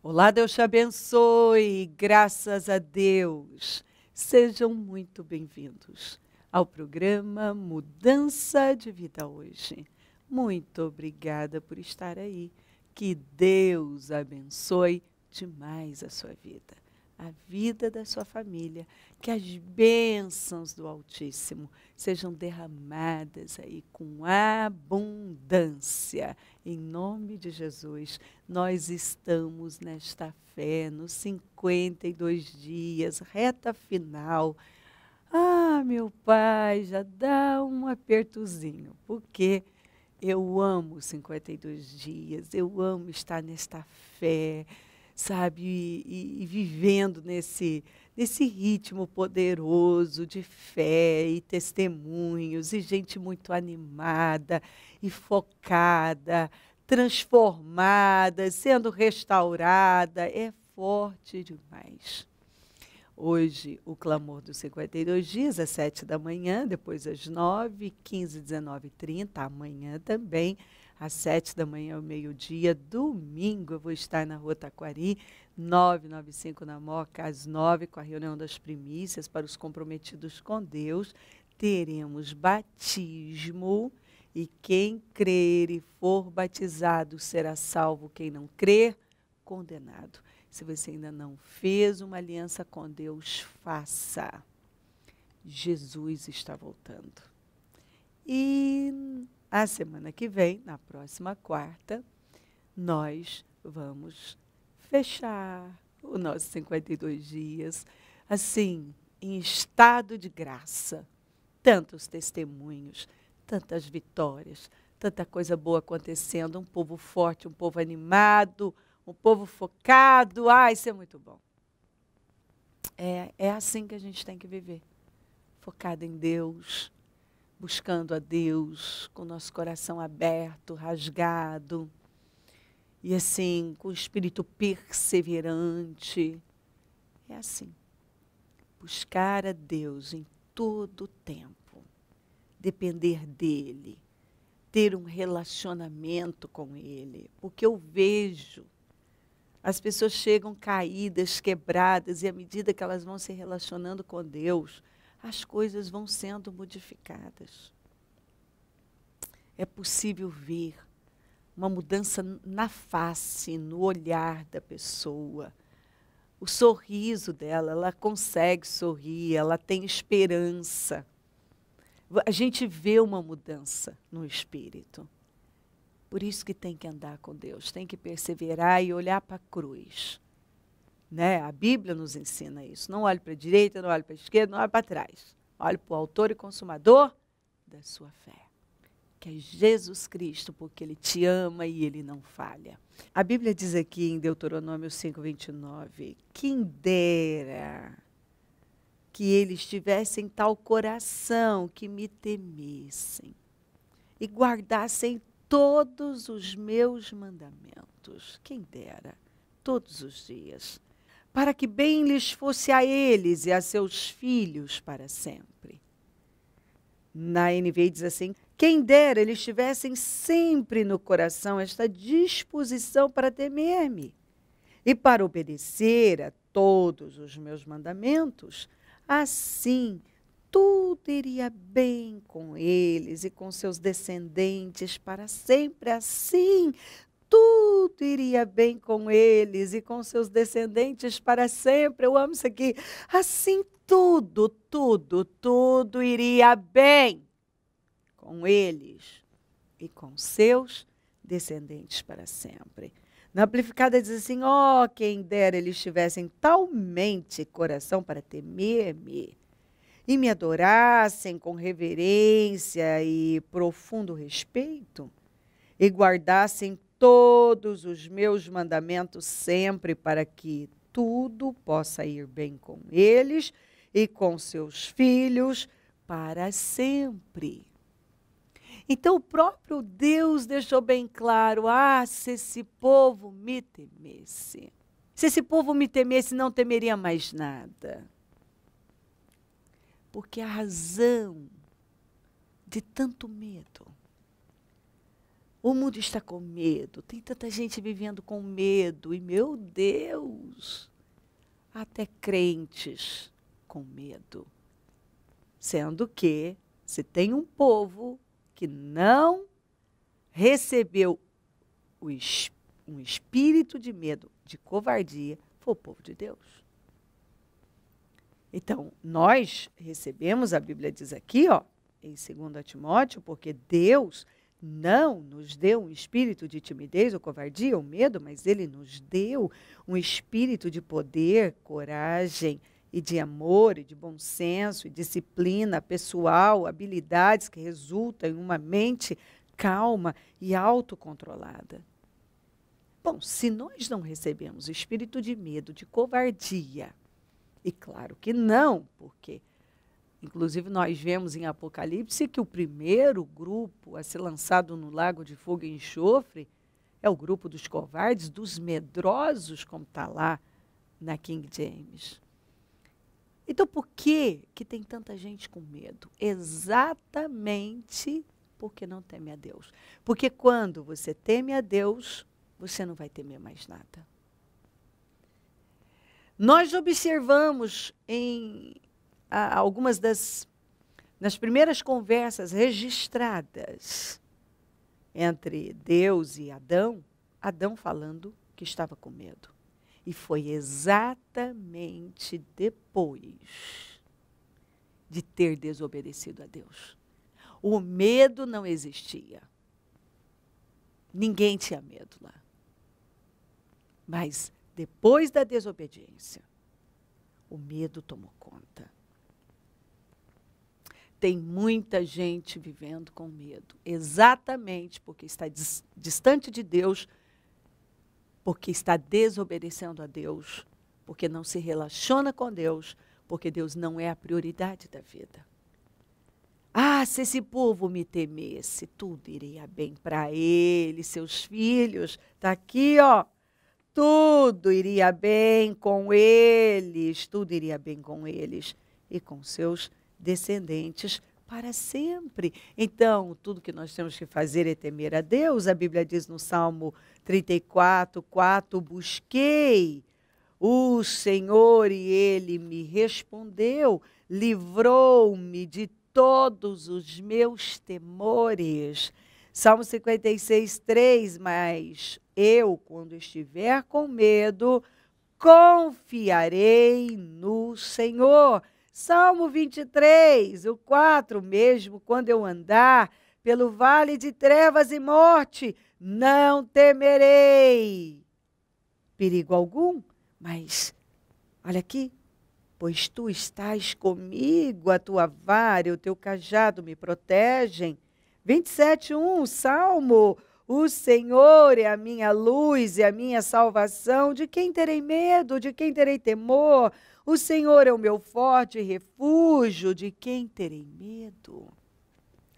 Olá, Deus te abençoe, graças a Deus. Sejam muito bem-vindos ao programa Mudança de Vida Hoje. Muito obrigada por estar aí. Que Deus abençoe demais a sua vida, a vida da sua família, que as bênçãos do Altíssimo sejam derramadas aí com abundância. Em nome de Jesus, nós estamos nesta fé, nos 52 dias, reta final. Ah, meu Pai, já dá um apertozinho, porque eu amo 52 dias, eu amo estar nesta fé, sabe, e vivendo nesse ritmo poderoso de fé e testemunhos, e gente muito animada e focada, transformada, sendo restaurada, é forte demais. Hoje, o clamor dos 52 dias, às 7 da manhã, depois às 9, 15, 19, 30, amanhã também, às 7 da manhã, ao meio-dia. Domingo, eu vou estar na Rua Taquari, 995 na Mooca, às 9, com a reunião das primícias para os comprometidos com Deus. Teremos batismo e quem crer e for batizado será salvo, quem não crer, condenado. Se você ainda não fez uma aliança com Deus, faça. Jesus está voltando. E a semana que vem, na próxima quarta, nós vamos fechar o nosso 52 dias, assim, em estado de graça. Tantos testemunhos, tantas vitórias, tanta coisa boa acontecendo, um povo forte, um povo animado, um povo focado. Ah, isso é muito bom. É assim que a gente tem que viver. Focado em Deus, buscando a Deus, com o nosso coração aberto, rasgado. E assim, com o espírito perseverante. É assim. Buscar a Deus em todo o tempo. Depender dEle. Ter um relacionamento com Ele. Porque eu vejo... As pessoas chegam caídas, quebradas, e à medida que elas vão se relacionando com Deus, as coisas vão sendo modificadas. É possível ver uma mudança na face, no olhar da pessoa. O sorriso dela, ela consegue sorrir, ela tem esperança. A gente vê uma mudança no espírito. Por isso que tem que andar com Deus, tem que perseverar e olhar para a cruz. Né? A Bíblia nos ensina isso. Não olhe para a direita, não olhe para a esquerda, não olhe para trás. Olhe para o autor e consumador da sua fé, que é Jesus Cristo, porque Ele te ama e Ele não falha. A Bíblia diz aqui em Deuteronômio 5:29, quem dera que eles tivessem tal coração que me temessem e guardassem todos os meus mandamentos, quem dera, todos os dias, para que bem lhes fosse a eles e a seus filhos para sempre. Na NVI diz assim, quem dera eles tivessem sempre no coração esta disposição para temer-me e para obedecer a todos os meus mandamentos, assim tudo iria bem com eles e com seus descendentes para sempre. Assim, tudo iria bem com eles e com seus descendentes para sempre. Eu amo isso aqui. Assim, tudo iria bem com eles e com seus descendentes para sempre. Na Amplificada diz assim, ó, quem dera eles tivessem talmente coração para temer-me e me adorassem com reverência e profundo respeito, e guardassem todos os meus mandamentos sempre, para que tudo possa ir bem com eles e com seus filhos para sempre. Então o próprio Deus deixou bem claro, ah, se esse povo me temesse. Se esse povo me temesse, não temeria mais nada. Porque a razão de tanto medo, O mundo está com medo, tem tanta gente vivendo com medo, e, meu Deus, até crentes com medo. Sendo que, se tem um povo que não recebeu um espírito de medo, de covardia, foi o povo de Deus. Então, nós recebemos, a Bíblia diz aqui, ó, em 2 Timóteo, porque Deus não nos deu um espírito de timidez ou covardia ou medo, mas Ele nos deu um espírito de poder, coragem e de amor e de bom senso e disciplina pessoal, habilidades que resultam em uma mente calma e autocontrolada. Bom, se nós não recebemos espírito de medo, de covardia, e claro que não, porque... Inclusive, nós vemos em Apocalipse que o primeiro grupo a ser lançado no lago de fogo e enxofre é o grupo dos covardes, dos medrosos, como está lá na King James. Então, por que que tem tanta gente com medo? Exatamente porque não teme a Deus. Porque quando você teme a Deus, você não vai temer mais nada. Nós observamos em... algumas das primeiras conversas registradas entre Deus e Adão, Adão falando que estava com medo. E foi exatamente depois de ter desobedecido a Deus. O medo não existia. Ninguém tinha medo lá. Mas depois da desobediência, o medo tomou conta. Tem muita gente vivendo com medo, exatamente porque está distante de Deus, porque está desobedecendo a Deus, porque não se relaciona com Deus, porque Deus não é a prioridade da vida. Ah, se esse povo me temesse, tudo iria bem para ele, seus filhos. Está aqui, ó. Tudo iria bem com eles, tudo iria bem com eles e com seus filhos, descendentes para sempre. Então, tudo que nós temos que fazer é temer a Deus. A Bíblia diz no Salmo 34:4, busquei o Senhor e Ele me respondeu, livrou-me de todos os meus temores. Salmo 56:3, mas eu, quando estiver com medo, confiarei no Senhor. Salmo 23:4, mesmo quando eu andar pelo vale de trevas e morte, não temerei perigo algum, mas olha aqui, pois tu estás comigo, a tua vara e o teu cajado me protegem. 27:1, Salmo, o Senhor é a minha luz e a minha salvação, de quem terei medo, de quem terei temor? O Senhor é o meu forte refúgio, de quem terei medo?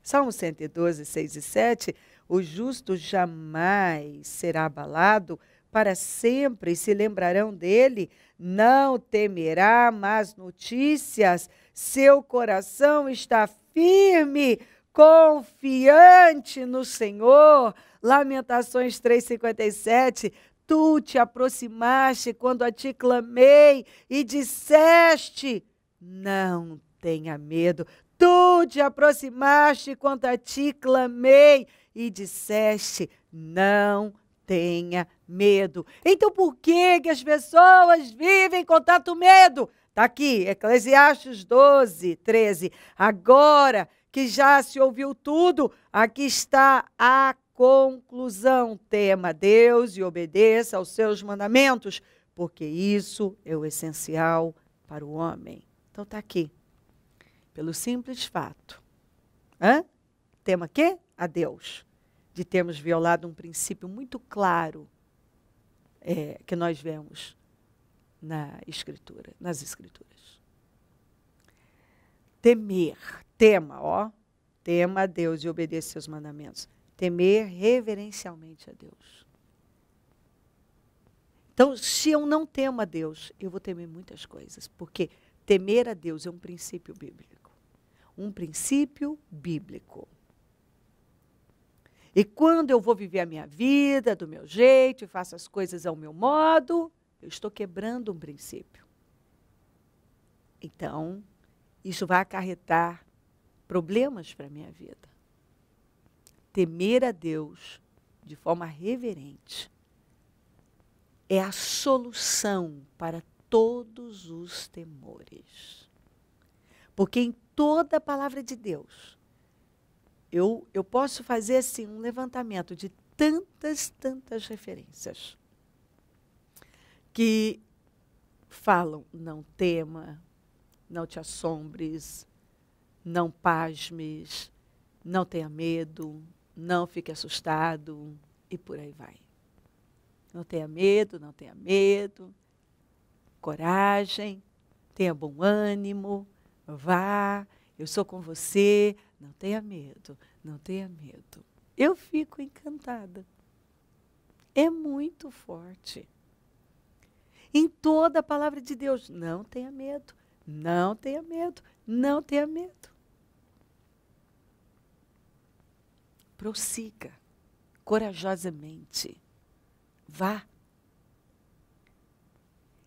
Salmo 112:6 e 7, o justo jamais será abalado, para sempre se lembrarão dele, não temerá más notícias, seu coração está firme, confiante no Senhor. Lamentações 3:57, tu te aproximaste quando a ti clamei e disseste, não tenha medo. Tu te aproximaste quando a ti clamei e disseste, não tenha medo. Então por que que as pessoas vivem com tanto medo? Está aqui, Eclesiastes 12:13. Agora que já se ouviu tudo, aqui está a conclusão, tema a Deus e obedeça aos seus mandamentos, porque isso é o essencial para o homem. Então está aqui, pelo simples fato. Tema quê? A Deus. De termos violado um princípio muito claro que nós vemos na Escritura, nas Escrituras. Temer, tema a Deus e obedeça aos seus mandamentos. Temer reverencialmente a Deus. Então, se eu não temo a Deus, eu vou temer muitas coisas, porque temer a Deus é um princípio bíblico. Um princípio bíblico. E quando eu vou viver a minha vida do meu jeito e faço as coisas ao meu modo, eu estou quebrando um princípio. Então, isso vai acarretar problemas para a minha vida. Temer a Deus de forma reverente é a solução para todos os temores. Porque em toda a palavra de Deus, eu posso fazer assim um levantamento de tantas referências que falam: não tema, não te assombres, não pasmes, não tenha medo, não fique assustado e por aí vai. Não tenha medo, não tenha medo, coragem, tenha bom ânimo, vá, eu sou com você, não tenha medo, não tenha medo. Eu fico encantada. É muito forte. Em toda a palavra de Deus, não tenha medo, não tenha medo, não tenha medo. Prossiga corajosamente. Vá.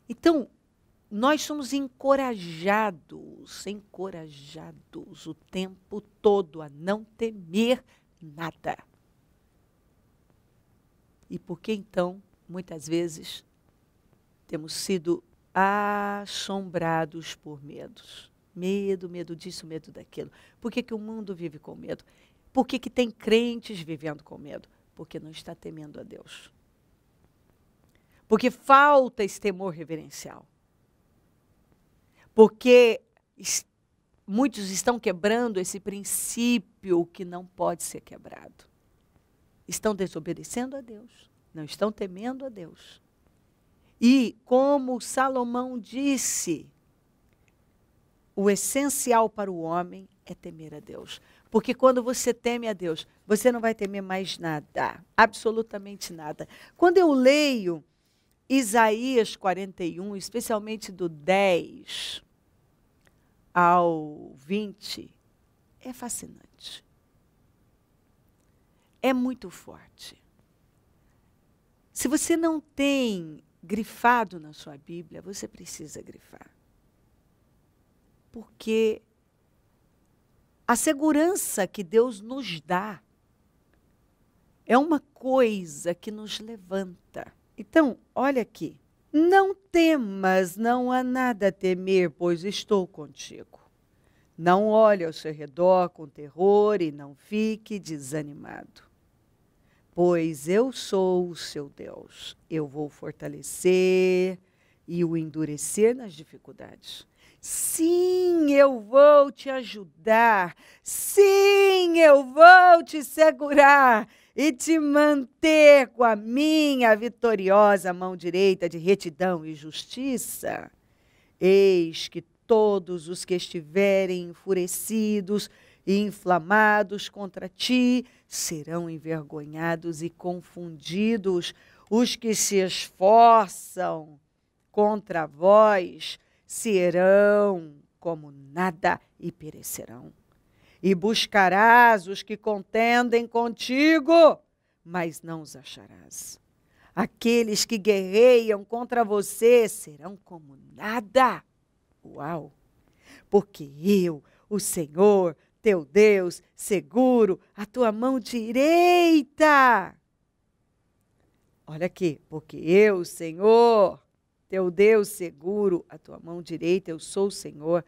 Então, nós somos encorajados o tempo todo a não temer nada. E por que então, muitas vezes, temos sido assombrados por medos? Medo, medo disso, medo daquilo. Por que o mundo vive com medo? Por que tem crentes vivendo com medo? Porque não está temendo a Deus. Porque falta esse temor reverencial. Porque muitos estão quebrando esse princípio que não pode ser quebrado. Estão desobedecendo a Deus, não estão temendo a Deus. E como Salomão disse, o essencial para o homem é temer a Deus. Porque quando você teme a Deus, você não vai temer mais nada, absolutamente nada. Quando eu leio Isaías 41, especialmente do 10 ao 20, é fascinante. É muito forte. Se você não tem grifado na sua Bíblia, você precisa grifar. Porque a segurança que Deus nos dá é uma coisa que nos levanta. Então, olha aqui. Não temas, não há nada a temer, pois estou contigo. Não olhe ao seu redor com terror e não fique desanimado. Pois eu sou o seu Deus. Eu vou fortalecer e o endurecer nas dificuldades. Sim, eu vou te ajudar. Sim, eu vou te segurar e te manter com a minha vitoriosa mão direita de retidão e justiça. Eis que todos os que estiverem enfurecidos e inflamados contra ti serão envergonhados e confundidos. Os que se esforçam contra vós serão como nada e perecerão. E buscarás os que contendem contigo, mas não os acharás. Aqueles que guerreiam contra você serão como nada. Uau! Porque eu, o Senhor, teu Deus, seguro a tua mão direita. Olha aqui, porque eu, Senhor, teu Deus, seguro a tua mão direita, eu sou o Senhor,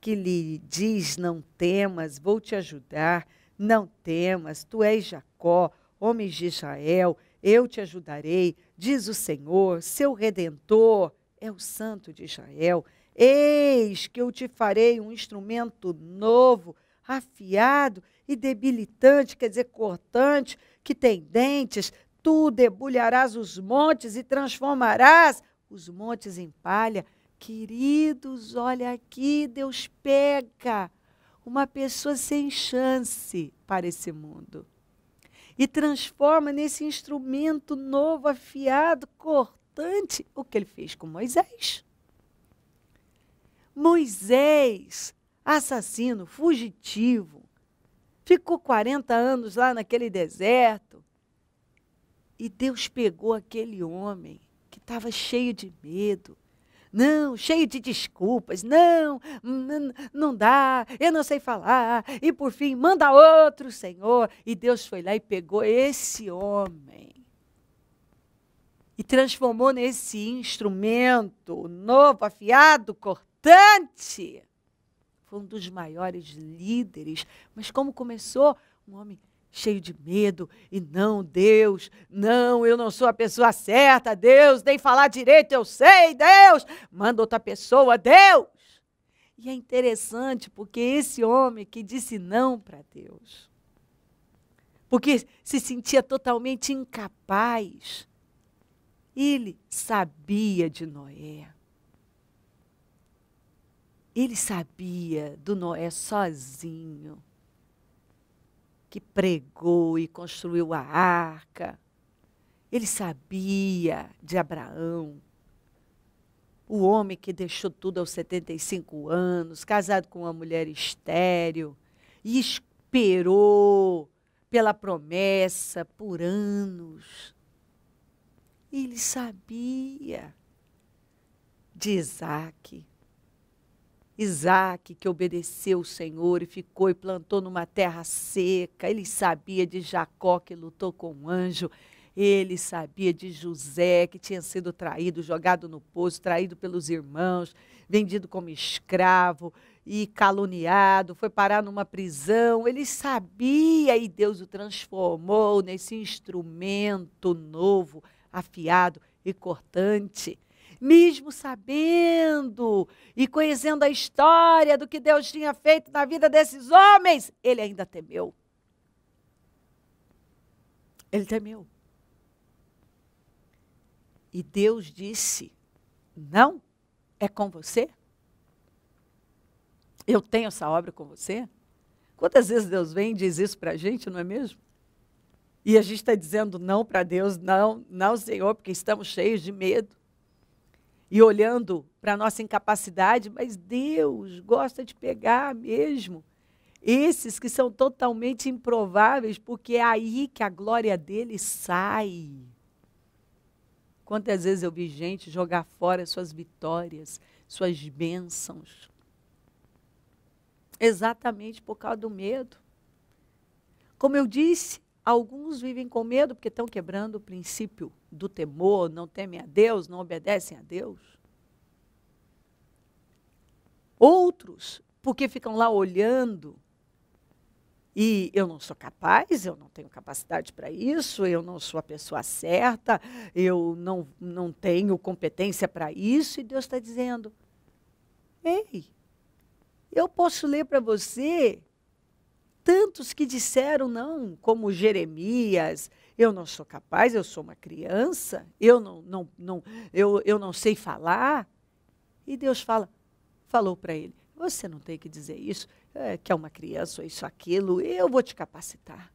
que lhe diz: não temas, vou te ajudar, não temas, tu és Jacó, homem de Israel, eu te ajudarei, diz o Senhor, seu Redentor, é o Santo de Israel. Eis que eu te farei um instrumento novo, afiado e debilitante, quer dizer, cortante, que tem dentes, tu debulharás os montes e transformarás os montes em palha. Queridos, olha aqui, Deus pega uma pessoa sem chance para esse mundo e transforma nesse instrumento novo, afiado, cortante, o que ele fez com Moisés. Moisés, assassino, fugitivo, Ficou 40 anos lá naquele deserto. E Deus pegou aquele homem que estava cheio de medo. Não, cheio de desculpas. Não, não dá, eu não sei falar. E por fim, manda outro, Senhor. E Deus foi lá e pegou esse homem. E transformou nesse instrumento novo, afiado, cortante. Foi um dos maiores líderes. Mas como começou? Um homem cheio de medo. E não, Deus, não, eu não sou a pessoa certa. Deus, nem falar direito, eu sei, Deus. Manda outra pessoa, Deus. E é interessante, porque esse homem que disse não para Deus, porque se sentia totalmente incapaz, ele sabia de Noé. Ele sabia do Noé sozinho, que pregou e construiu a arca. Ele sabia de Abraão, o homem que deixou tudo aos 75 anos, casado com uma mulher estéril, e esperou pela promessa por anos. Ele sabia de Isaque. Isaque, que obedeceu o Senhor e ficou e plantou numa terra seca. Ele sabia de Jacó, que lutou com um anjo. Ele sabia de José, que tinha sido traído, jogado no poço, traído pelos irmãos, vendido como escravo e caluniado, foi parar numa prisão. Ele sabia e Deus o transformou nesse instrumento novo, afiado e cortante, mesmo sabendo e conhecendo a história do que Deus tinha feito na vida desses homens, ele ainda temeu. Ele temeu. E Deus disse, não, é com você? Eu tenho essa obra com você? Quantas vezes Deus vem e diz isso para a gente, não é mesmo? E a gente está dizendo não para Deus, não, não, Senhor, porque estamos cheios de medo. E olhando para a nossa incapacidade, mas Deus gosta de pegar mesmo esses que são totalmente improváveis, porque é aí que a glória dele sai. Quantas vezes eu vi gente jogar fora suas vitórias, suas bênçãos, exatamente por causa do medo. Como eu disse, alguns vivem com medo porque estão quebrando o princípio do temor, não temem a Deus, não obedecem a Deus. Outros, porque ficam lá olhando e eu não sou capaz, eu não tenho capacidade para isso, eu não sou a pessoa certa, eu não tenho competência para isso. E Deus está dizendo, ei, eu posso ler para você tantos que disseram não, como Jeremias, eu não sou capaz, eu sou uma criança, eu não sei falar. E Deus falou para ele, você não tem que dizer isso, que é uma criança, ou isso, aquilo, eu vou te capacitar.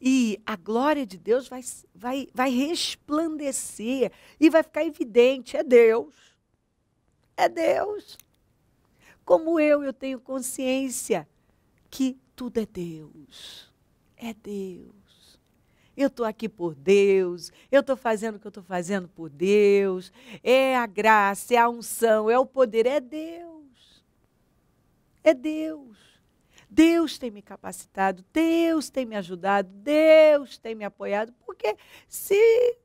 E a glória de Deus vai resplandecer e vai ficar evidente, é Deus, é Deus. Como eu tenho consciência que tudo é Deus. É Deus. Eu estou aqui por Deus. Eu estou fazendo o que eu estou fazendo por Deus. É a graça, é a unção, é o poder. É Deus. É Deus. Deus tem me capacitado. Deus tem me ajudado. Deus tem me apoiado. Porque se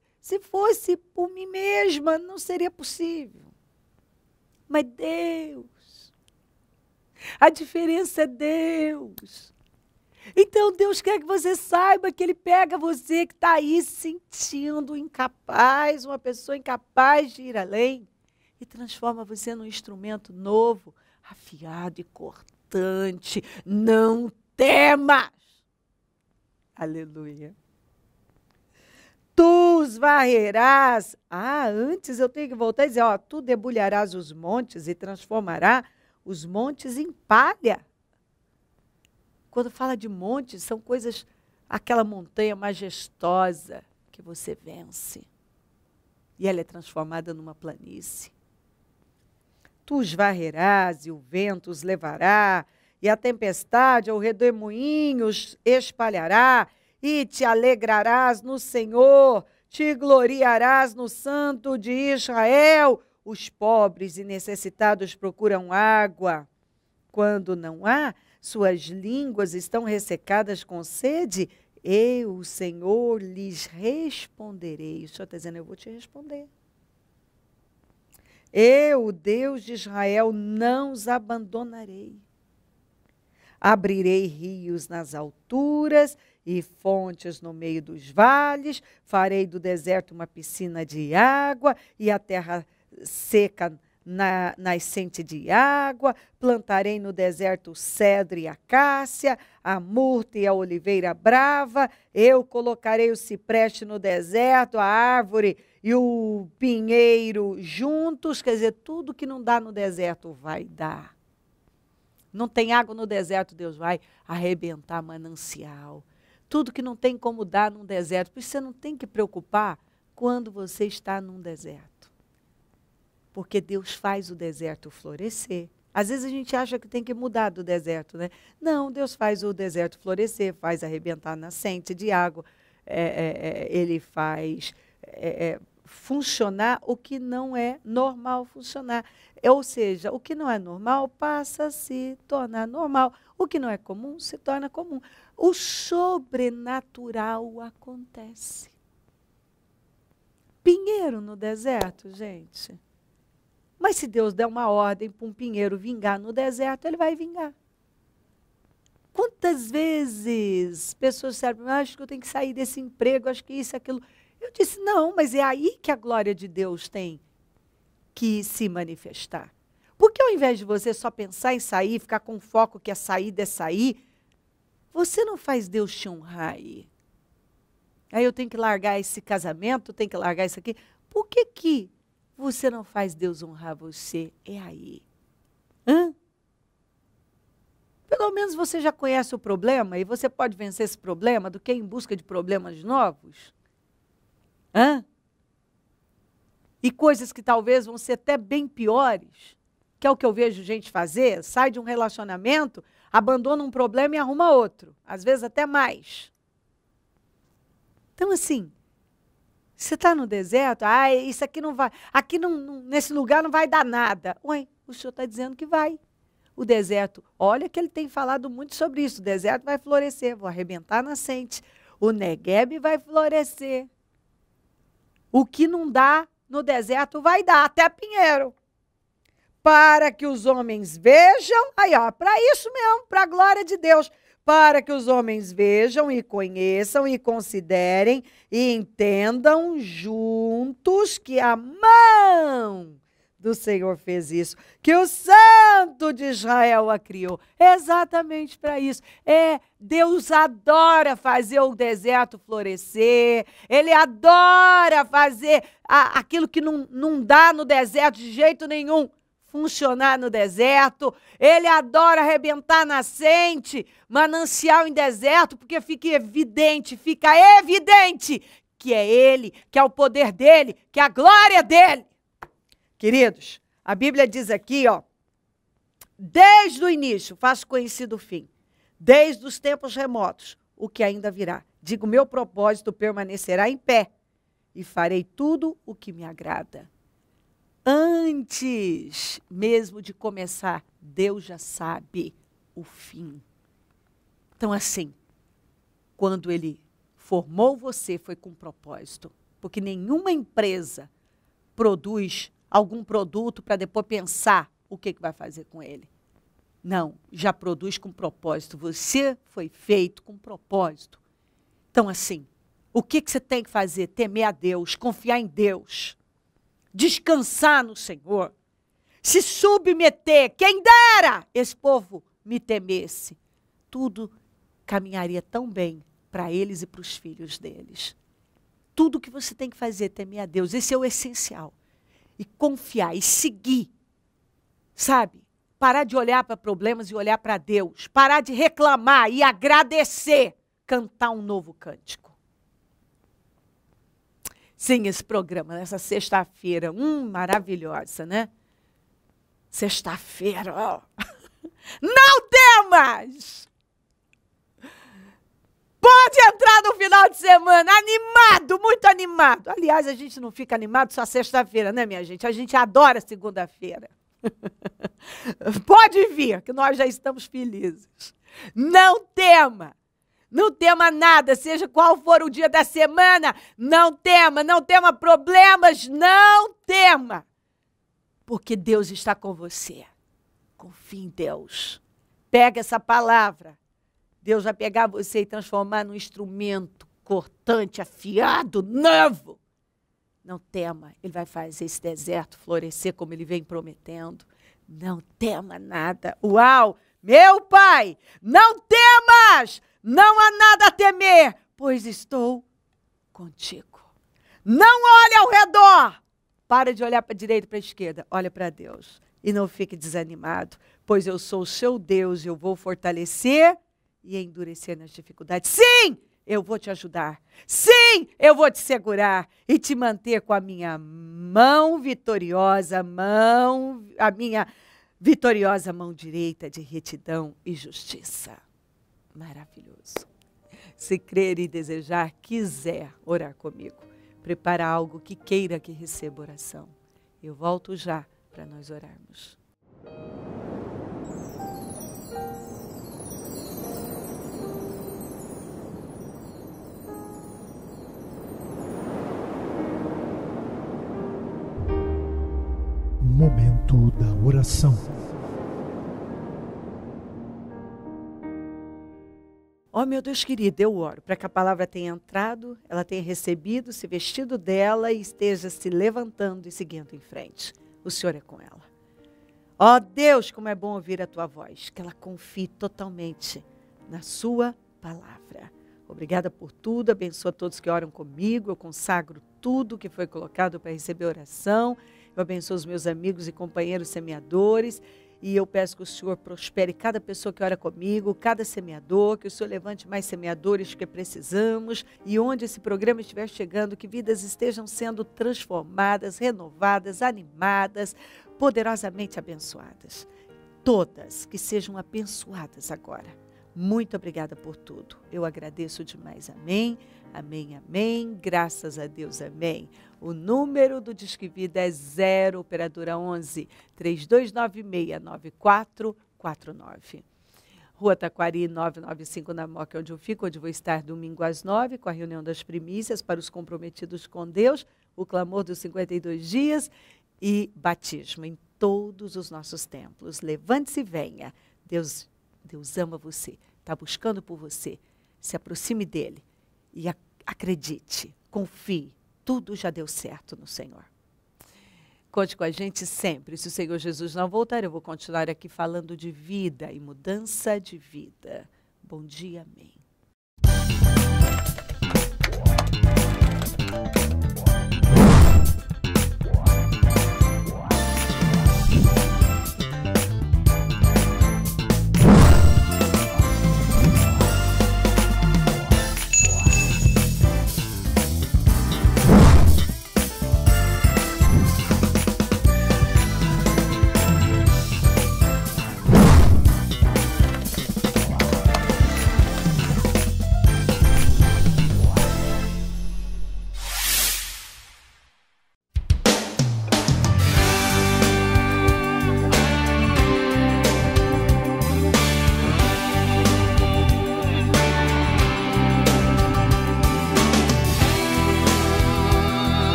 fosse por mim mesma, não seria possível. Mas Deus. A diferença é Deus. Então, Deus quer que você saiba que ele pega você que está aí sentindo incapaz, uma pessoa incapaz de ir além, e transforma você num instrumento novo, afiado e cortante. Não temas. Aleluia. Tu os varrerás. Ah, antes eu tenho que voltar e dizer, ó, tu debulharás os montes e transformará os montes em palha. Quando fala de montes, são coisas, aquela montanha majestosa que você vence. E ela é transformada numa planície. Tu os varrerás e o vento os levará e a tempestade, ou redemoinhos espalhará, e te alegrarás no Senhor, te gloriarás no Santo de Israel. Os pobres e necessitados procuram água. Quando não há, suas línguas estão ressecadas com sede. Eu, o Senhor, lhes responderei. O Senhor está dizendo, eu vou te responder. Eu, o Deus de Israel, não os abandonarei. Abrirei rios nas alturas e fontes no meio dos vales. Farei do deserto uma piscina de água e a terra seca na nascente de água. Plantarei no deserto o cedro e a acácia, a murta e a oliveira brava. Eu colocarei o cipreste no deserto, a árvore e o pinheiro juntos. Quer dizer, tudo que não dá no deserto vai dar. Não tem água no deserto, Deus vai arrebentar manancial. Tudo que não tem como dar num deserto. Por isso você não tem que preocupar quando você está num deserto. Porque Deus faz o deserto florescer. Às vezes a gente acha que tem que mudar do deserto, né? Não, Deus faz o deserto florescer, faz arrebentar nascente de água. Ele faz funcionar o que não é normal funcionar. Ou seja, o que não é normal passa a se tornar normal. O que não é comum se torna comum. O sobrenatural acontece. Pinheiro no deserto, gente. Mas se Deus der uma ordem para um pinheiro vingar no deserto, ele vai vingar. Quantas vezes pessoas disseram, acho que eu tenho que sair desse emprego, acho que isso, aquilo. Eu disse, não, mas é aí que a glória de Deus tem que se manifestar. Porque ao invés de você só pensar em sair, ficar com foco que a saída é sair, você não faz Deus te honrar aí. Aí eu tenho que largar esse casamento, tenho que largar isso aqui. Por que que você não faz Deus honrar você? É aí. Hã? Pelo menos você já conhece o problema e você pode vencer esse problema do que em busca de problemas novos. Hã? E coisas que talvez vão ser até bem piores, que é o que eu vejo gente fazer, sai de um relacionamento, abandona um problema e arruma outro. Às vezes até mais. Então, assim, você está no deserto, ah, isso aqui não vai, aqui não, nesse lugar não vai dar nada. Ué, o senhor está dizendo que vai. O deserto, olha que ele tem falado muito sobre isso, o deserto vai florescer, vou arrebentar a nascente, o Negueb vai florescer. O que não dá no deserto vai dar, até pinheiro. Para que os homens vejam, aí ó, para isso mesmo, para a glória de Deus. Para que os homens vejam e conheçam e considerem e entendam juntos que a mão do Senhor fez isso, que o Santo de Israel a criou. Exatamente para isso. É, Deus adora fazer o deserto florescer, Ele adora fazer aquilo que não dá no deserto de jeito nenhum funcionar no deserto. Ele adora arrebentar nascente, manancial em deserto, porque fica evidente que é Ele, que é o poder dEle, que é a glória dEle. Queridos, a Bíblia diz aqui, ó, desde o início, faço conhecido o fim, desde os tempos remotos, o que ainda virá. Digo, meu propósito permanecerá em pé e farei tudo o que me agrada. Antes mesmo de começar, Deus já sabe o fim. Então, assim, quando Ele formou você, foi com propósito. Porque nenhuma empresa produz algum produto para depois pensar o que vai fazer com ele. Não, já produz com propósito. Você foi feito com propósito. Então, assim, o que você tem que fazer? Temer a Deus, confiar em Deus. Descansar no Senhor, se submeter, quem dera esse povo me temesse, tudo caminharia tão bem para eles e para os filhos deles. Tudo que você tem que fazer é temer a Deus, esse é o essencial, e confiar, e seguir, sabe? Parar de olhar para problemas e olhar para Deus, parar de reclamar e agradecer, cantar um novo cântico. Sim, esse programa, nessa sexta-feira, maravilhosa, né? Sexta-feira, ó. Não mais. Pode entrar no final de semana animado, muito animado. Aliás, a gente não fica animado só sexta-feira, né, minha gente? A gente adora segunda-feira. Pode vir, que nós já estamos felizes. Não tema. Não tema nada, seja qual for o dia da semana, não tema. Não tema problemas, não tema. Porque Deus está com você. Confie em Deus. Pega essa palavra. Deus vai pegar você e transformar num instrumento cortante, afiado, novo. Não tema, ele vai fazer esse deserto florescer como ele vem prometendo. Não tema nada. Uau! Meu Pai, não temas! Não há nada a temer, pois estou contigo. Não olhe ao redor. Para de olhar para a direita e para a esquerda. Olha para Deus e não fique desanimado, pois eu sou o seu Deus e eu vou fortalecer e endurecer nas dificuldades. Sim, eu vou te ajudar. Sim, eu vou te segurar e te manter com a minha mão vitoriosa, a minha vitoriosa mão direita de retidão e justiça. Maravilhoso. Se crer e desejar, quiser orar comigo, prepara algo que queira que receba oração. Eu volto já para nós orarmos. Momento da oração. Ó, meu Deus querido, eu oro para que a palavra tenha entrado, ela tenha recebido, se vestido dela e esteja se levantando e seguindo em frente. O Senhor é com ela. Ó Deus, como é bom ouvir a Tua voz, que ela confie totalmente na Sua palavra. Obrigada por tudo, abençoa todos que oram comigo, eu consagro tudo que foi colocado para receber oração, eu abençoo os meus amigos e companheiros semeadores. E eu peço que o Senhor prospere cada pessoa que ora comigo, cada semeador, que o Senhor levante mais semeadores que precisamos. E onde esse programa estiver chegando, que vidas estejam sendo transformadas, renovadas, animadas, poderosamente abençoadas. Todas que sejam abençoadas agora. Muito obrigada por tudo. Eu agradeço demais. Amém. Amém, amém. Graças a Deus, amém. O número do Disque Vida é 0, operadora 11, 32969449. Rua Taquari, 995, na Mooca, onde eu fico, onde vou estar domingo às 9, com a reunião das primícias para os comprometidos com Deus, o clamor dos 52 dias e batismo em todos os nossos templos. Levante-se e venha. Deus ama você, está buscando por você. Se aproxime dele. E acredite, confie, tudo já deu certo no Senhor. Conte com a gente sempre. Se o Senhor Jesus não voltar, eu vou continuar aqui falando de vida e mudança de vida. Bom dia, amém.